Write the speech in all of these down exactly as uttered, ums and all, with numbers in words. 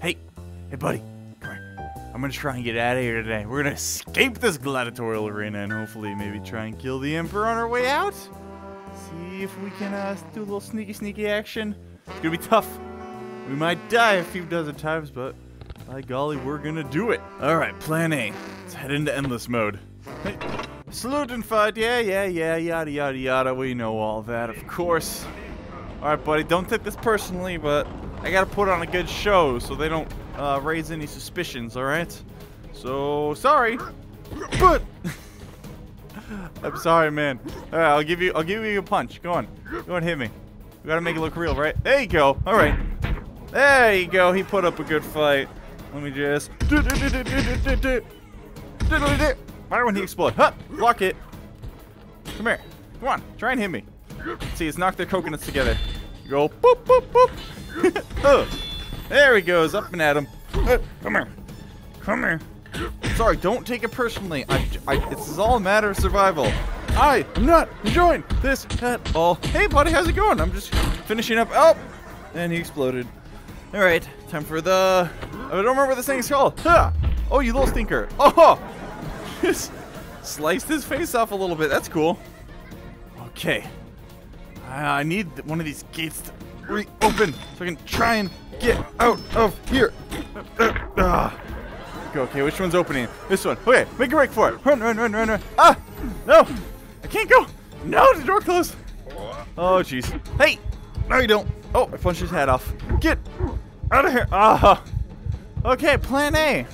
Hey, hey, buddy. Come here. I'm going to try and get out of here today. We're going to escape this gladiatorial arena and hopefully maybe try and kill the Emperor on our way out. See if we can uh, do a little sneaky, sneaky action. It's going to be tough. We might die a few dozen times, but by golly, we're going to do it. All right, plan A. Let's head into endless mode. Hey. Salute and fight, yeah, yeah, yeah, yada, yada, yada. We know all that, of course. All right, buddy, don't take this personally, but I got to put on a good show so they don't uh, raise any suspicions, all right? So, sorry, but I'm sorry, man. All right, I'll give you, I'll give you a punch. Go on, go on, hit me. We got to make it look real, right? There you go. All right, there you go. He put up a good fight. Let me just... Why wouldn't he explode? Huh! Block it! Come here. Come on. Try and hit me. See, it's knocked their coconuts together. You go boop, boop, boop. Oh. There he goes. Up and at him. Uh, come here. Come here. Sorry, don't take it personally. I, I, this is all a matter of survival. I am not enjoying this at all. Hey, buddy, how's it going? I'm just finishing up. Oh! And he exploded. Alright. Time for the... I don't remember what this thing is called. Huh. Oh, you little stinker. Oh! Just sliced his face off a little bit. That's cool. Okay. Uh, I need one of these gates to reopen so I can try and get out of here. Uh, uh. Okay, which one's opening? This one. Okay, make a break for it. Run, run, run, run, run. Ah! No! I can't go! No, the door closed. Oh, jeez. Hey! No, you don't. Oh, I punched his head off. Get out of here. Ah. Uh. Okay, plan A.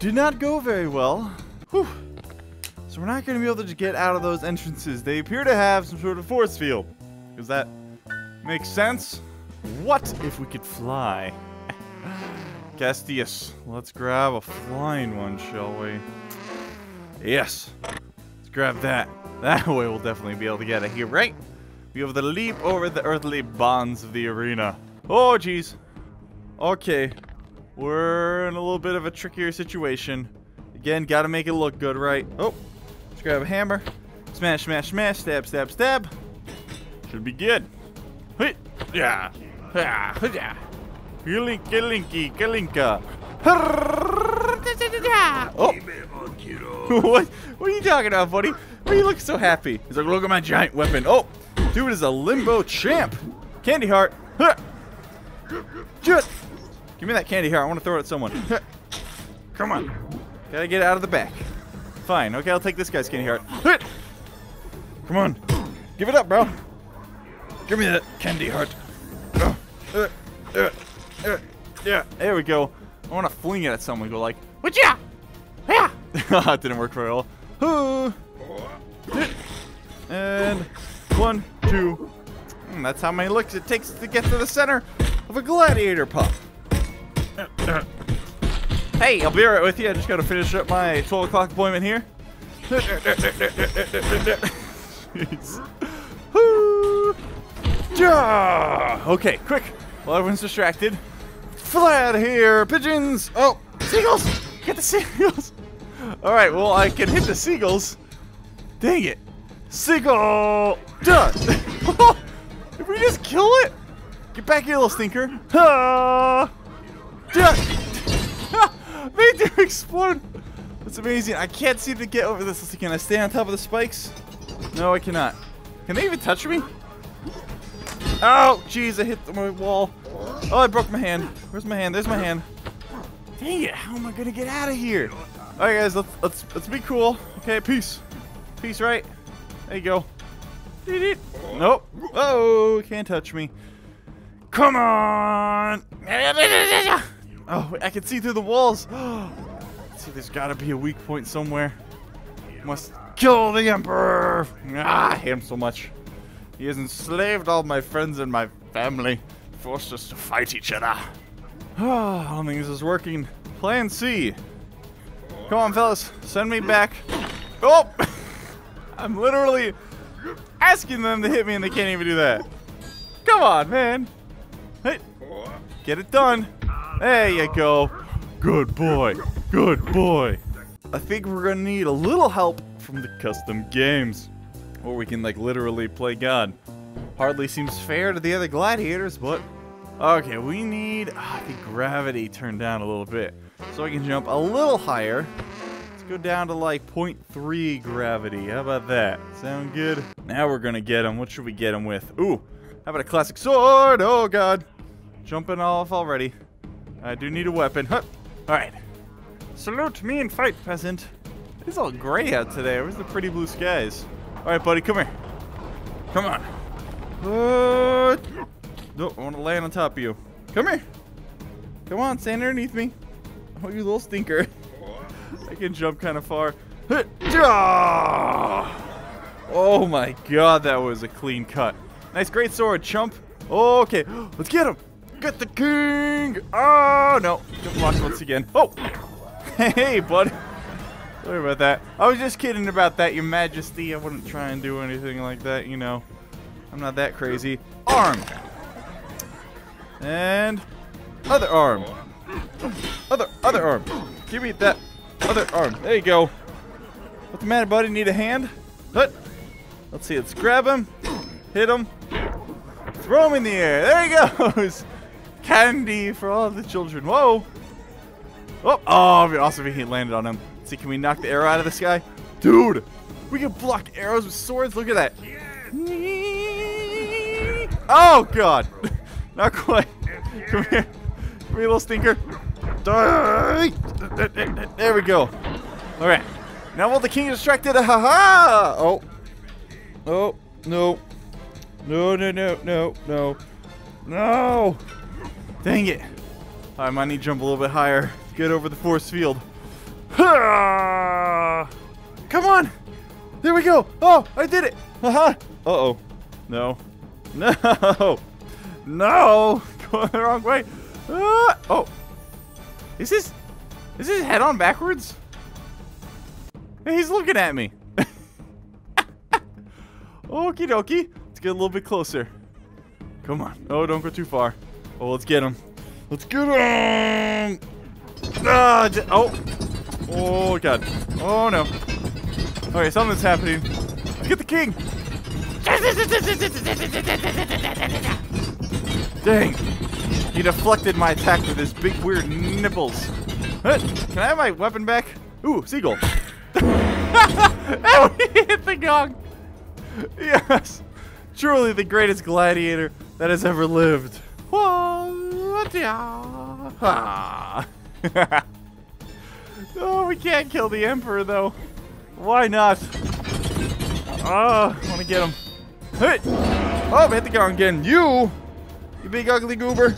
Did not go very well. Whew. So we're not going to be able to get out of those entrances. They appear to have some sort of force field. Does that make sense? What if we could fly? Castius, let's grab a flying one, shall we? Yes. Let's grab that. That way we'll definitely be able to get out of here, right? We have the leap over the earthly bonds of the arena. Oh, jeez. Okay. We're in a little bit of a trickier situation. Again, gotta make it look good, right? Oh, let's grab a hammer. Smash, smash, smash, stab, stab, stab. Should be good. Hey, yeah, yeah, Kilinka, linky, kalinka. Oh, what? What are you talking about, buddy? Why you look so happy? He's like, look at my giant weapon. Oh, dude is a limbo champ. Candy heart. Just. Give me that candy here. I want to throw it at someone. Come on. Gotta get out of the back. Fine. Okay, I'll take this guy's candy heart. Come on. Give it up, bro. Give me that candy heart. Uh, uh, uh, uh, yeah. There we go. I want to fling it at someone. Go like, what ya? Yeah. That didn't work very well. And one, two. Mm, that's how many licks it takes to get to the center of a gladiator pup. Hey, I'll be right with you. I just gotta finish up my twelve o'clock appointment here. Okay, quick. While everyone's distracted, fly out of here, pigeons. Oh, seagulls! Get the seagulls. All right, well I can hit the seagulls. Dang it, seagull! Done. Did we just kill it? Get back here, little stinker. Ah! They do explode. That's amazing. I can't seem to get over this. Can I stay on top of the spikes? No, I cannot. Can they even touch me? Oh, jeez, I hit my wall. Oh, I broke my hand. Where's my hand? There's my hand. Dang it! How am I gonna get out of here? All right, guys, let's let's let's be cool. Okay, peace, peace. Right? There you go. Nope. Oh, can't touch me. Come on. Oh, I can see through the walls. See, there's got to be a weak point somewhere. Must kill the Emperor. Ah, I hate him so much. He has enslaved all my friends and my family. Forced us to fight each other. Oh, I don't think this is working. Plan C. Come on, fellas. Send me back. Oh! I'm literally asking them to hit me and they can't even do that. Come on, man. Hey. Get it done. There you go. Good boy. Good boy. I think we're going to need a little help from the custom games. Or we can, like, literally play God. Hardly seems fair to the other gladiators, but Okay, we need uh, the gravity turned down a little bit. So I can jump a little higher. Let's go down to like point three gravity. How about that? Sound good? Now we're gonna get him. What should we get him with? Ooh, how about a classic sword? Oh god. Jumping off already. I do need a weapon. Huh. Alright. Salute me and fight, peasant. It's all gray out today. Where's the pretty blue skies? Alright, buddy, come here. Come on. Uh, No, I want to land on top of you. Come here. Come on, stand underneath me. Oh, you little stinker. I can jump kind of far. Oh my god, that was a clean cut. Nice, great sword, chump. Okay, let's get him. Get the king. Oh, no. Get blocked once again. Oh. Hey, bud. Sorry about that. I was just kidding about that, Your Majesty. I wouldn't try and do anything like that, you know. I'm not that crazy. Arm. And other arm, other other arm. Give me that other arm. There you go. What's the matter, buddy? Need a hand? Hut. Let's see. Let's grab him, hit him, throw him in the air. There he goes. Candy for all of the children. Whoa. Oh, oh, it'd be awesome if he landed on him. Let's see, can we knock the arrow out of this guy, dude? We can block arrows with swords. Look at that. Oh god. Not quite. Come here. Come here, little stinker. There we go. Alright. Now while the king is distracted. Ha ha! Oh. Oh. No. No, no, no, no, no. No! Dang it. Alright, I might need to jump a little bit higher. Get over the force field. Ha! Come on! There we go! Oh! I did it! Haha! Uh-oh. No. No! No! Going the wrong way! Ah! Oh! Is this... Is his head on backwards? He's looking at me! Okie dokie! Let's get a little bit closer. Come on. Oh, don't go too far. Oh, let's get him. Let's get him! Ah, oh! Oh, god. Oh, no. Alright, something's happening. Let's get the king! Dang, he deflected my attack with his big weird nipples. Huh? Can I have my weapon back? Ooh, seagull. Oh, he hit the gong. Yes, truly the greatest gladiator that has ever lived. Oh, we can't kill the emperor though. Why not? Ah, oh, want to get him. Hey! Oh, hit the gong again. You! You big ugly goober.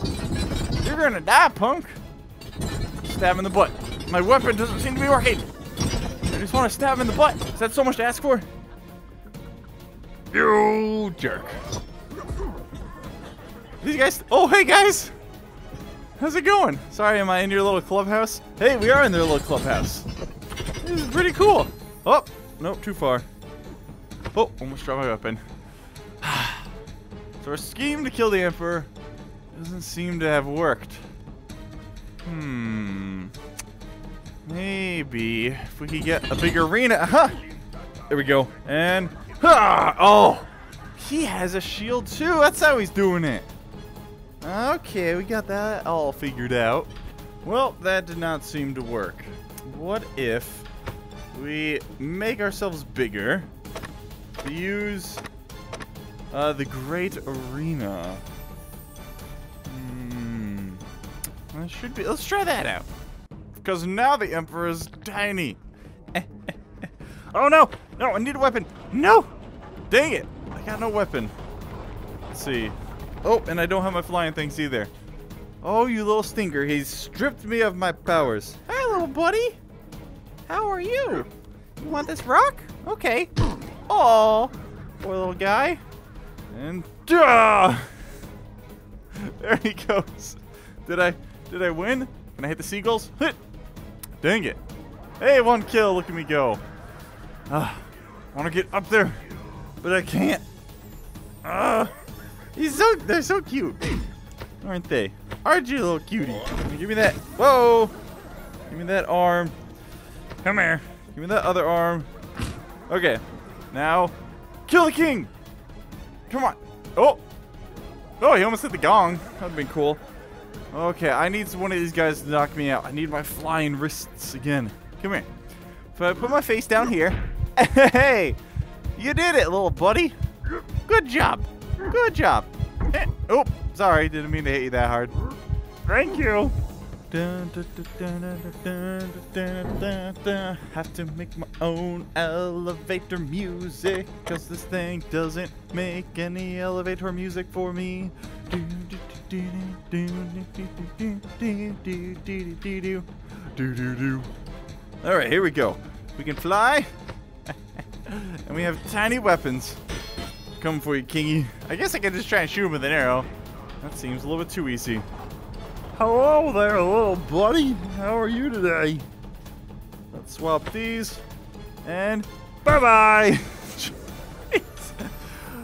You're gonna die, punk. Stab in the butt. My weapon doesn't seem to be working. I just want to stab in the butt. Is that so much to ask for? You jerk. These guys. Oh, hey, guys. How's it going? Sorry, am I in your little clubhouse? Hey, we are in their little clubhouse. This is pretty cool. Oh, nope, too far. Oh, almost dropped my weapon. So our scheme to kill the emperor doesn't seem to have worked. Hmm. Maybe if we could get a big arena. Aha! There we go. And ah! Oh, he has a shield too. That's how he's doing it. Okay, we got that all figured out. Well, that did not seem to work. What if we make ourselves bigger? We use. Uh, the Great Arena. Hmm. That should be. Let's try that out. Because now the emperor is tiny. Oh no! No, I need a weapon. No! Dang it! I got no weapon. Let's see. Oh, and I don't have my flying things either. Oh, you little stinker! He's stripped me of my powers. Hi, little buddy. How are you? You want this rock? Okay. Oh, poor little guy. And ah! There he goes. Did I did I win? Can I hit the seagulls? Hit! Dang it! Hey, one kill. Look at me go. Ah, uh, want to get up there, but I can't. Ah, uh, he's so they're so cute, aren't they? Aren't you, little cutie? Give me that. Whoa! Give me that arm. Come here. Give me that other arm. Okay, now kill the king. Come on. Oh. Oh, he almost hit the gong. That would've been cool. Okay, I need one of these guys to knock me out. I need my flying wrists again. Come here. If I put my face down here. Hey! You did it, little buddy. Good job. Good job. Eh. Oh, sorry. Didn't mean to hit you that hard. Thank you. Have to make my own elevator music, cause this thing doesn't make any elevator music for me. Alright, here we go. We can fly. And we have tiny weapons. Come for you, Kingy. I guess I can just try and shoot him with an arrow. That seems a little bit too easy. Hello there, little buddy. How are you today? Let's swap these. And bye-bye.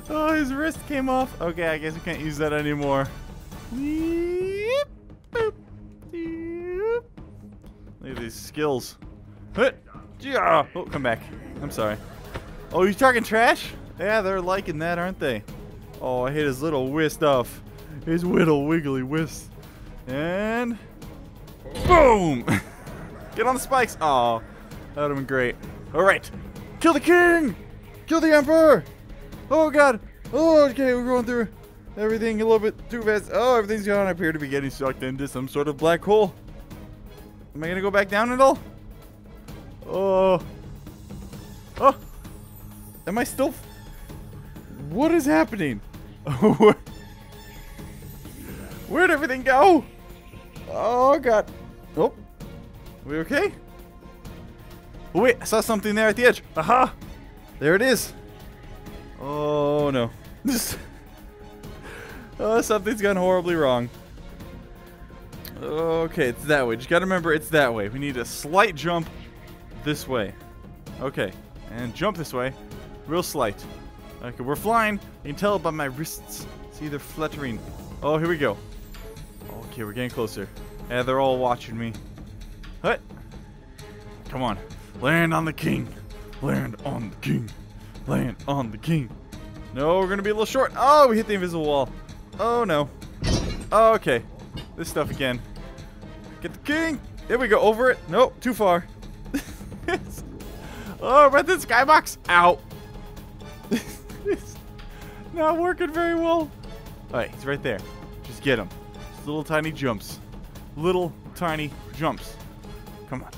Oh, his wrist came off. Okay, I guess we can't use that anymore. Look at these skills. Oh, come back. I'm sorry. Oh, you talking trash? Yeah, they're liking that, aren't they? Oh, I hit his little whist off. His whittle wiggly whist. And boom! Get on the spikes! Oh, that would have been great. Alright. Kill the king! Kill the emperor! Oh god! Oh, okay, we're going through everything a little bit too fast. Oh, everything's gone. I appear to be getting sucked into some sort of black hole. Am I gonna go back down at all? Oh. Oh! Am I still... What is happening? Where'd everything go? Oh god. Oh. We okay? Oh wait, I saw something there at the edge. Aha! There it is. Oh no. Oh, something's gone horribly wrong. Okay, it's that way. Just gotta remember it's that way. We need a slight jump this way. Okay. And jump this way. Real slight. Okay, we're flying. You can tell by my wrists. See, they're fluttering. Oh, here we go. Okay, we're getting closer. Yeah, they're all watching me. What? Come on. Land on the king. Land on the king. Land on the king. No, we're gonna be a little short. Oh, we hit the invisible wall. Oh, no. Oh, okay. This stuff again. Get the king. There we go. Over it. Nope, too far. Oh, but the skybox. Ow. It's not working very well. Alright, he's right there. Just get him. Just little tiny jumps. Little tiny jumps. Come on.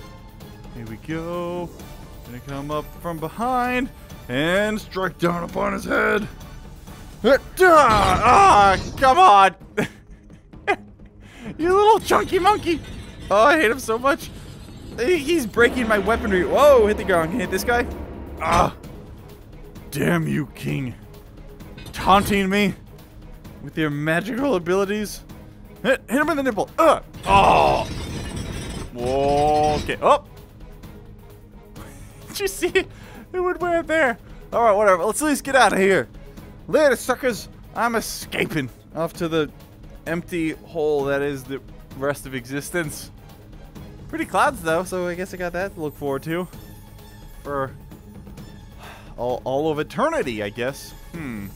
Here we go. Gonna come up from behind and strike down upon his head. Ah, come on. You little chunky monkey. Oh, I hate him so much. He's breaking my weaponry. Whoa, hit the ground. Hit this guy. Ah. Damn you, king. Taunting me. With your magical abilities. Hit, hit him in the nipple. Ugh. Oh. Okay. Oh. Did you see it? It went right there. All right, whatever. Let's at least get out of here. Later, suckers. I'm escaping off to the empty hole that is the rest of existence. Pretty clouds, though, so I guess I got that to look forward to. For all, all of eternity, I guess. Hmm.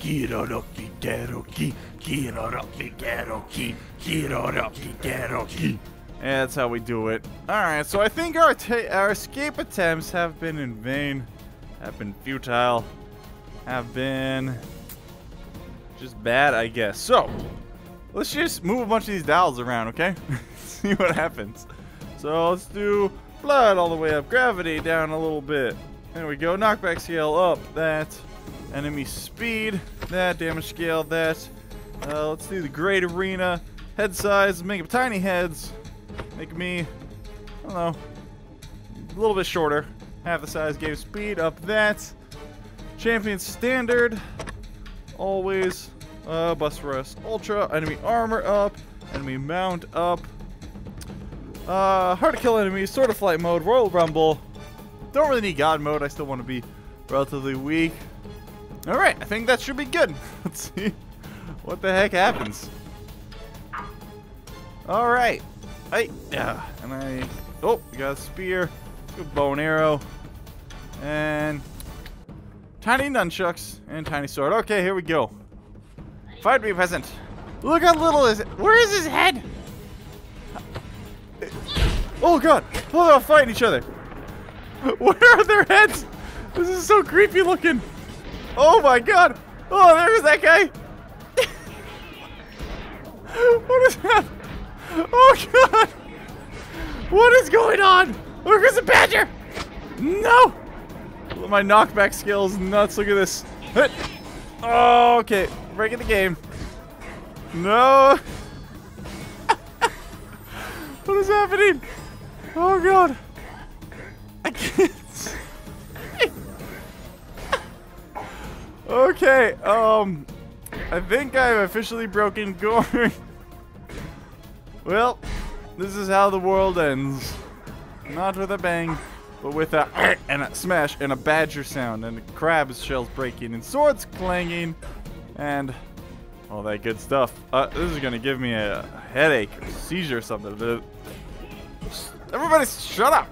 Kiroki Kiroki Kiroki Kiroki Kiroki Kiroki. That's how we do it. All right, so I think our our escape attempts have been in vain, have been futile, have been just bad, I guess. So let's just move a bunch of these dials around, okay? See what happens. So let's do blood all the way up, gravity down a little bit. There we go. Knockback scale up. That. Enemy speed, that, damage scale, that. Uh, let's do the great arena. Head size, make them tiny heads. Make me, I don't know, a little bit shorter. Half the size, game speed, up that. Champion standard, always. Uh, Bus Rust Ultra, enemy armor up, enemy mount up. Uh, hard to kill enemies, sword of flight mode, royal rumble. Don't really need god mode, I still want to be relatively weak. Alright, I think that should be good. Let's see what the heck happens. Alright. I, uh, and I... Oh, we got a spear. Let's go bow and arrow. And... tiny nunchucks and tiny sword. Okay, here we go. Fight me, peasant. Look how little is it. Where is his head? Oh god! Oh, they're all fighting each other. Where are their heads? This is so creepy looking. Oh my god! Oh, there's that guy. What is that? Oh god! What is going on? Look, there's a badger! No! My knockback skill is nuts. Look at this. Oh, okay. Breaking the game. No! What is happening? Oh god! I can't. Okay, um, I think I've officially broken Gorn. Well, this is how the world ends. Not with a bang, but with a and a smash and a badger sound and crab's shells breaking and swords clanging and all that good stuff. Uh, this is gonna give me a headache, or seizure, or something. Everybody, shut up!